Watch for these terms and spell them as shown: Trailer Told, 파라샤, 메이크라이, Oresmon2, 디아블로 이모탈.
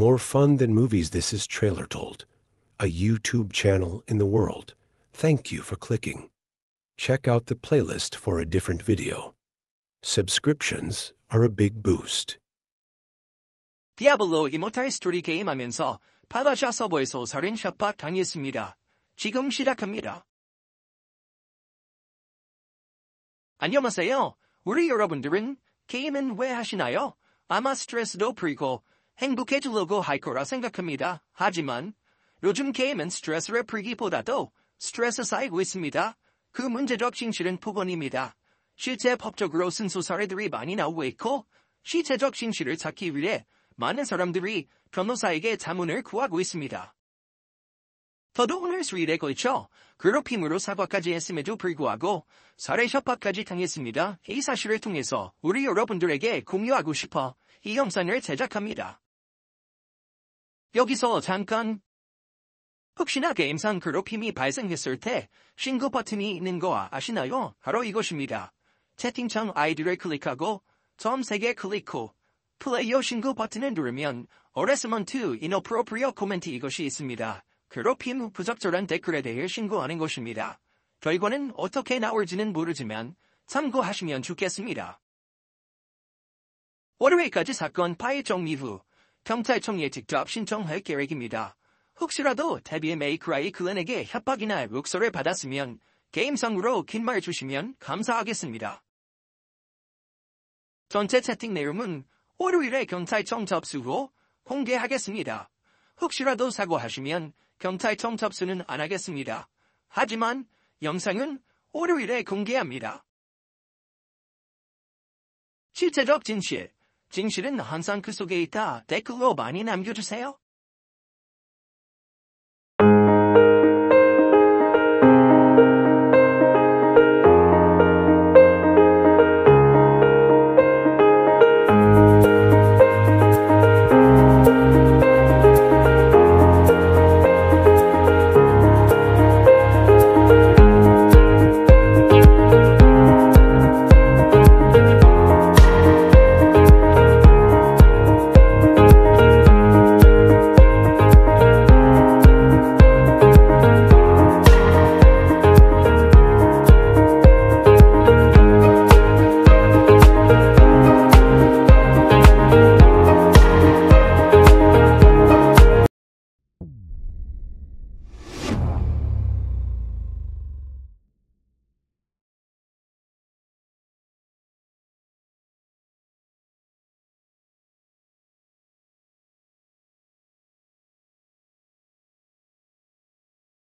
More fun than movies, this is Trailer Told, a YouTube channel in the world. Thank you for clicking. Check out the playlist for a different video. Subscriptions are a big boost. 디아블로 이모탈 스토리 게임 하면서 파라샤 서버에서 살인협박 당했습니다. 지금 시작합니다. 안녕하세요. 우리 여러분들은 게임은 왜 하시나요? 아마 스트레스도 풀리고 행복해지려고 할 거라 생각합니다. 하지만 요즘 게임은 스트레스를 풀기보다도 스트레스 쌓이고 있습니다. 그 문제적 진실은 폭언입니다. 실제 법적으로 순소사례들이 많이 나오고 있고 실체적 진실을 찾기 위해 많은 사람들이 변호사에게 자문을 구하고 있습니다. 저도 오늘 수일에 걸쳐 괴롭힘으로 사과까지 했음에도 불구하고 살해 협박까지 당했습니다. 이 사실을 통해서 우리 여러분들에게 공유하고 싶어 이 영상을 제작합니다. 여기서 잠깐, 혹시나 게임상 괴롭힘이 발생했을 때 신고 버튼이 있는 거 아시나요? 바로 이것입니다. 채팅창 아이디를 클릭하고 점 3개 클릭 후 플레이어 신고 버튼을 누르면 Oresmon2 Inappropriate Comment 이것이 있습니다. 괴롭힘 후 부적절한 댓글에 대해 신고하는 것입니다. 결과는 어떻게 나올지는 모르지만 참고하시면 좋겠습니다. 월요일까지 사건 파일 정리 후 경찰청에 직접 신청할 계획입니다. 혹시라도 데뷔 메이크라이 클랜에게 협박이나 욕설을 받았으면 게임상으로 긴 말 주시면 감사하겠습니다. 전체 채팅 내용은 월요일에 경찰청 접수 후 공개하겠습니다. 혹시라도 사과하시면 경찰청 접수는 안 하겠습니다. 하지만 영상은 월요일에 공개합니다. 실체적 진실, 진실은 항상 그 속에 있다. 댓글로 많이 남겨주세요.